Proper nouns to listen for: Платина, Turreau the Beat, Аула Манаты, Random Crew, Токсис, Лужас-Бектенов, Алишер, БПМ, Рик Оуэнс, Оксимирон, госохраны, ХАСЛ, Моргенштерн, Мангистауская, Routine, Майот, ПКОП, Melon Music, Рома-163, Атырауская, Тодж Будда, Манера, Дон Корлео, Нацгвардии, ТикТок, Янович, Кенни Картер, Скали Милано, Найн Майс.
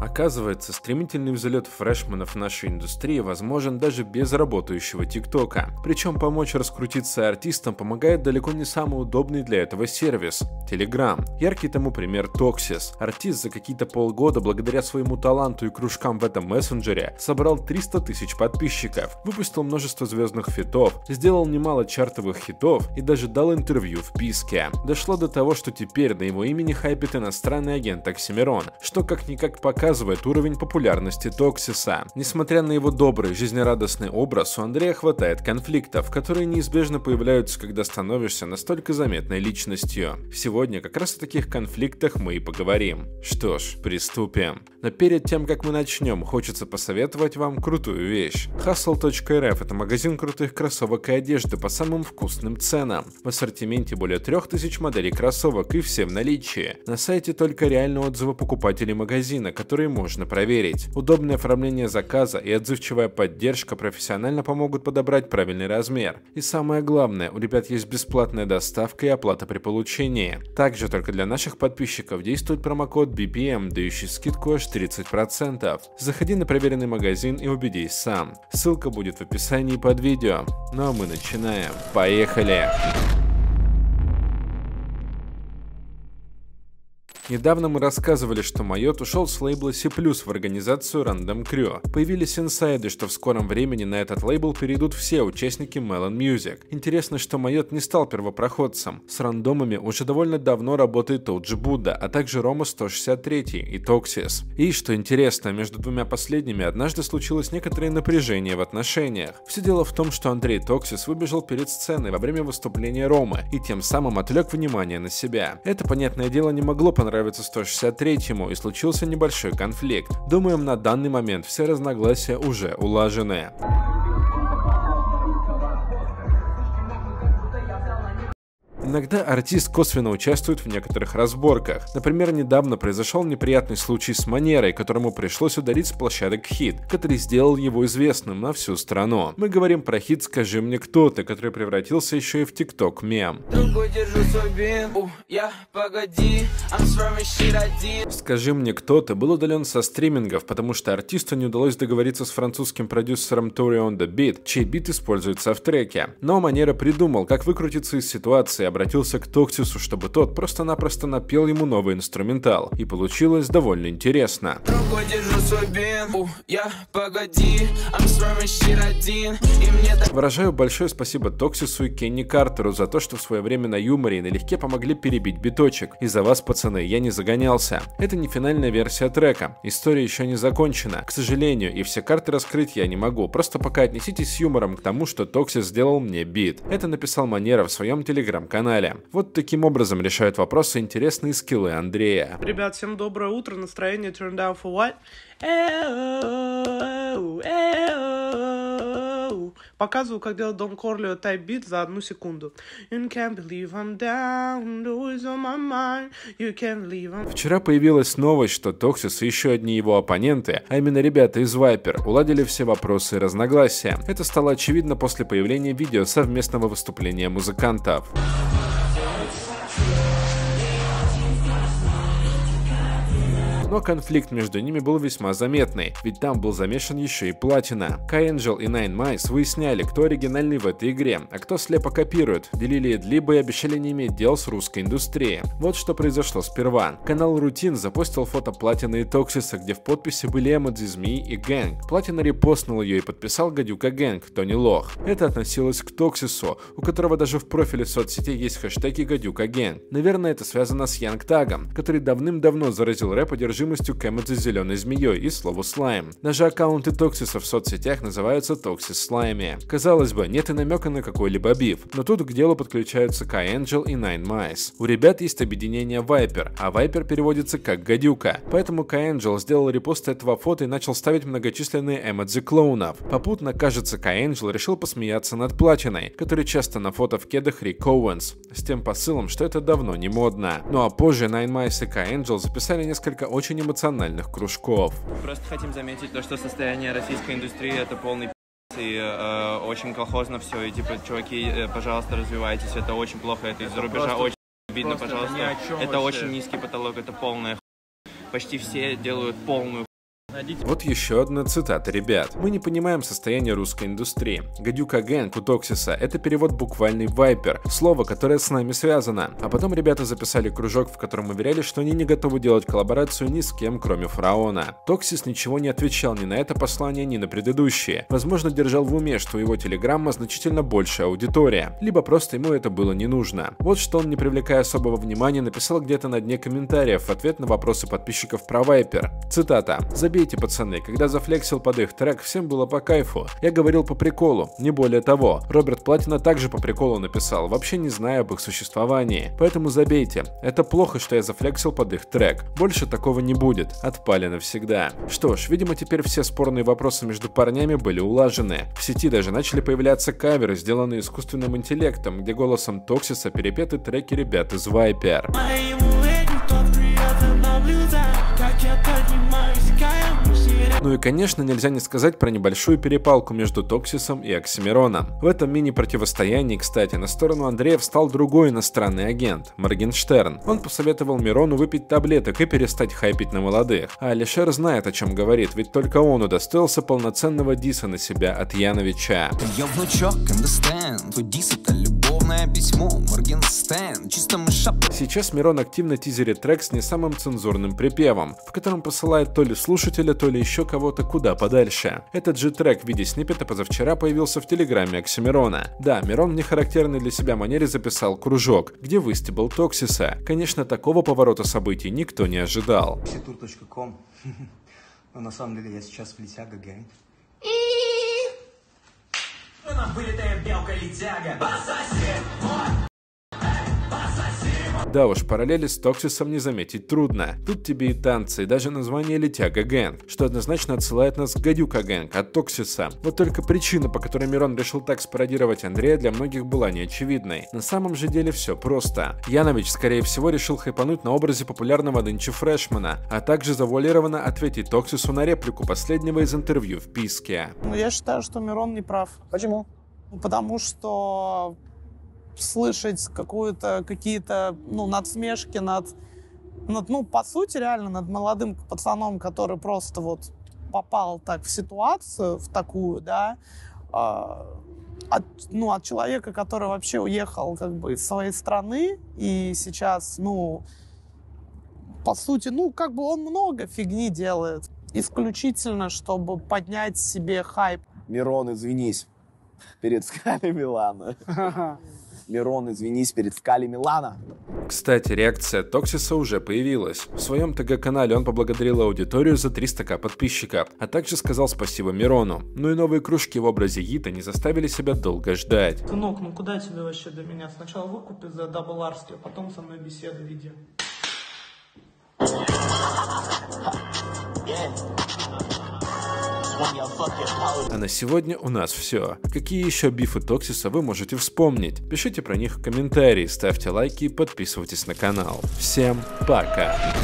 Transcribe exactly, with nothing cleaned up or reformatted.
Оказывается, стремительный взлет фрешменов нашей индустрии возможен даже без работающего ТикТока. Причем помочь раскрутиться артистам помогает далеко не самый удобный для этого сервис – Telegram. Яркий тому пример Токсис. Артист за какие-то полгода благодаря своему таланту и кружкам в этом мессенджере собрал триста тысяч подписчиков, выпустил множество звездных фитов, сделал немало чартовых хитов и даже дал интервью в Писке. Дошло до того, что теперь на его имени хайпит иностранный агент Оксимирон, что как-никак показывает уровень популярности Токсиса. Несмотря на его добрый, жизнерадостный образ, у Андрея хватает конфликтов, которые неизбежно появляются, когда становишься настолько заметной личностью. Сегодня как раз о таких конфликтах мы и поговорим. Что ж, приступим. Но перед тем, как мы начнем, хочется посоветовать вам крутую вещь. хасл точка рф – это магазин крутых кроссовок и одежды по самым вкусным ценам. В ассортименте более трёх тысяч моделей кроссовок и все в наличии. На сайте только реальные отзывы покупателей магазина, которые можно проверить. Удобное оформление заказа и отзывчивая поддержка профессионально помогут подобрать правильный размер. И самое главное, у ребят есть бесплатная доставка и оплата при получении. Также только для наших подписчиков действует промокод би пи эм, дающий скидку аж тридцать процентов. Заходи на проверенный магазин и убедись сам. Ссылка будет в описании под видео. Ну а мы начинаем. Поехали! Недавно мы рассказывали, что Майот ушел с лейбла си плюс в организацию Random Crew. Появились инсайды, что в скором времени на этот лейбл перейдут все участники Melon Music. Интересно, что Майот не стал первопроходцем. С рандомами уже довольно давно работает Тодж Будда, а также Рома сто шестьдесят три и Токсис. И, что интересно, между двумя последними однажды случилось некоторое напряжение в отношениях. Все дело в том, что Андрей Токсис выбежал перед сценой во время выступления Ромы и тем самым отвлек внимание на себя. Это, понятное дело, не могло понравиться сто шестьдесят третьему, и случился небольшой конфликт. Думаем, на данный момент все разногласия уже улажены. Иногда артист косвенно участвует в некоторых разборках. Например, недавно произошел неприятный случай с Манерой, которому пришлось удалить с площадок хит, который сделал его известным на всю страну. Мы говорим про хит «Скажи мне, кто ты», который превратился еще и в ТикТок мем. «Скажи мне, кто ты» был удален со стримингов, потому что артисту не удалось договориться с французским продюсером Turreau the Beat, чей бит используется в треке. Но Манера придумал, как выкрутиться из ситуации, обратился к Токсису, чтобы тот просто-напросто напел ему новый инструментал. И получилось довольно интересно. Выражаю большое спасибо Токсису и Кенни Картеру за то, что в свое время на юморе и налегке помогли перебить биточек. И за вас, пацаны, я не загонялся. Это не финальная версия трека. История еще не закончена, к сожалению, и все карты раскрыть я не могу. Просто пока отнеситесь с юмором к тому, что Токсис сделал мне бит. Это написал Манера в своем телеграм канале. Вот таким образом решают вопросы интересные скиллы Андрея. Ребят, всем доброе утро, настроение turned down for what? Показываю, как делать Дон Корлео тайп бит за одну секунду. Вчера появилась новость, что Токсис и еще одни его оппоненты, а именно ребята из Вайпер, уладили все вопросы и разногласия. Это стало очевидно после появления видео совместного выступления музыкантов. Но конфликт между ними был весьма заметный, ведь там был замешан еще и Платина. Кай Энджел и Найн Майс выясняли, кто оригинальный в этой игре, а кто слепо копирует, делили эдлибы и обещали не иметь дел с русской индустрией. Вот что произошло сперва. Канал Routine запостил фото Платины и Токсиса, где в подписи были эмодзи змеи и гэнг. Платина репостнул ее и подписал гадюка гэнг, кто не лох. Это относилось к Токсису, у которого даже в профиле соцсети есть хэштеги гадюка гэнг. Наверное, это связано с Янг Тагом, который давным-давно заразил рэп одержимостью к эмодзи зеленой змеей и слову слайм. Даже аккаунты Токсиса в соцсетях называются Токсис Слайми. Казалось бы, нет и намека на какой-либо биф, но тут к делу подключаются Кай Энджел и Найн Майс. У ребят есть объединение Вайпер, а Вайпер переводится как гадюка, поэтому Кай Энджел сделал репост этого фото и начал ставить многочисленные эмодзи клоунов. Попутно, кажется, Кай Энджел решил посмеяться над Платиной, который часто на фото в кедах Рик Оуэнс, с тем посылом, что это давно не модно. Ну а позже Найн Майс и Кай Энджел записали несколько очень очень эмоциональных кружков. Просто хотим заметить то, что состояние российской индустрии это полный пи***ц, и э, очень колхозно все, и типа, чуваки, э, пожалуйста, развивайтесь, это очень плохо, это из-за рубежа просто, очень обидно, пожалуйста. Это вообще. Очень низкий потолок, это полная х***. Почти все делают полную Найдите. Вот еще одна цитата, ребят. Мы не понимаем состояние русской индустрии. Гадюка Гэнг у Токсиса — это перевод буквальный Вайпер, слово, которое с нами связано. А потом ребята записали кружок, в котором уверяли, что они не готовы делать коллаборацию ни с кем, кроме Фараона. Токсис ничего не отвечал ни на это послание, ни на предыдущие. Возможно, держал в уме, что у его телеграмма значительно большая аудитория, либо просто ему это было не нужно. Вот что он, не привлекая особого внимания, написал где-то на дне комментариев в ответ на вопросы подписчиков про Вайпер. Цитата. «Забейте, пацаны, когда зафлексил под их трек, всем было по кайфу. Я говорил по приколу, не более того. Роберт Платина также по приколу написал, вообще не зная об их существовании. Поэтому забейте. Это плохо, что я зафлексил под их трек. Больше такого не будет. Отпали навсегда». Что ж, видимо, теперь все спорные вопросы между парнями были улажены. В сети даже начали появляться каверы, сделанные искусственным интеллектом, где голосом Токсиса перепеты треки ребят из Вайпер. Ну и, конечно, нельзя не сказать про небольшую перепалку между Токсисом и Оксимироном. В этом мини-противостоянии, кстати, на сторону Андрея встал другой иностранный агент – Моргенштерн. Он посоветовал Мирону выпить таблеток и перестать хайпить на молодых. А Алишер знает, о чем говорит, ведь только он удостоился полноценного диса на себя от Яновича. Я, внучок, understand, твой дис это любовное письмо, Моргенштерн, чисто мыша. Сейчас Мирон активно тизерит трек с не самым цензурным припевом, в котором посылает то ли слушателя, то ли еще кого-то куда подальше. Этот же трек в виде сниппета позавчера появился в телеграмме Оксимирона. Да, Мирон в нехарактерной для себя манере записал кружок, где выстебал Токсиса. Конечно, такого поворота событий никто не ожидал. Ситур точка ком. Но на самом деле я сейчас в летяга, гэнг. Она вылетает белка летяга. Да уж, параллели с Токсисом не заметить трудно. Тут тебе и танцы, и даже название Летяга Гэнг, что однозначно отсылает нас к Гадюка Гэнг от Токсиса. Вот только причина, по которой Мирон решил так спародировать Андрея, для многих была неочевидной. На самом же деле все просто. Янович, скорее всего, решил хайпануть на образе популярного нынче фрешмена, а также завуалированно ответить Токсису на реплику последнего из интервью в Писке. Ну, я считаю, что Мирон не прав. Почему? Потому что... слышать какую-то какие-то ну, надсмешки над, над, ну, по сути, реально над молодым пацаном, который просто вот попал так в ситуацию, в такую, да, от, ну, от человека, который вообще уехал как бы из своей страны и сейчас, ну, по сути, ну, как бы он много фигни делает, исключительно, чтобы поднять себе хайп. Мирон, извинись перед Скали Милано. Мирон, извинись перед Скали Милано. Кстати, реакция Токсиса уже появилась. В своем ТГ-канале он поблагодарил аудиторию за триста тысяч подписчиков, а также сказал спасибо Мирону. Ну и новые кружки в образе Гита не заставили себя долго ждать. Сынок, ну куда тебе вообще до меня? Сначала выкупи за дабларство, а потом со мной беседу веди. А на сегодня у нас все. Какие еще бифы Токсиса вы можете вспомнить? Пишите про них в комментарии, ставьте лайки и подписывайтесь на канал. Всем пока!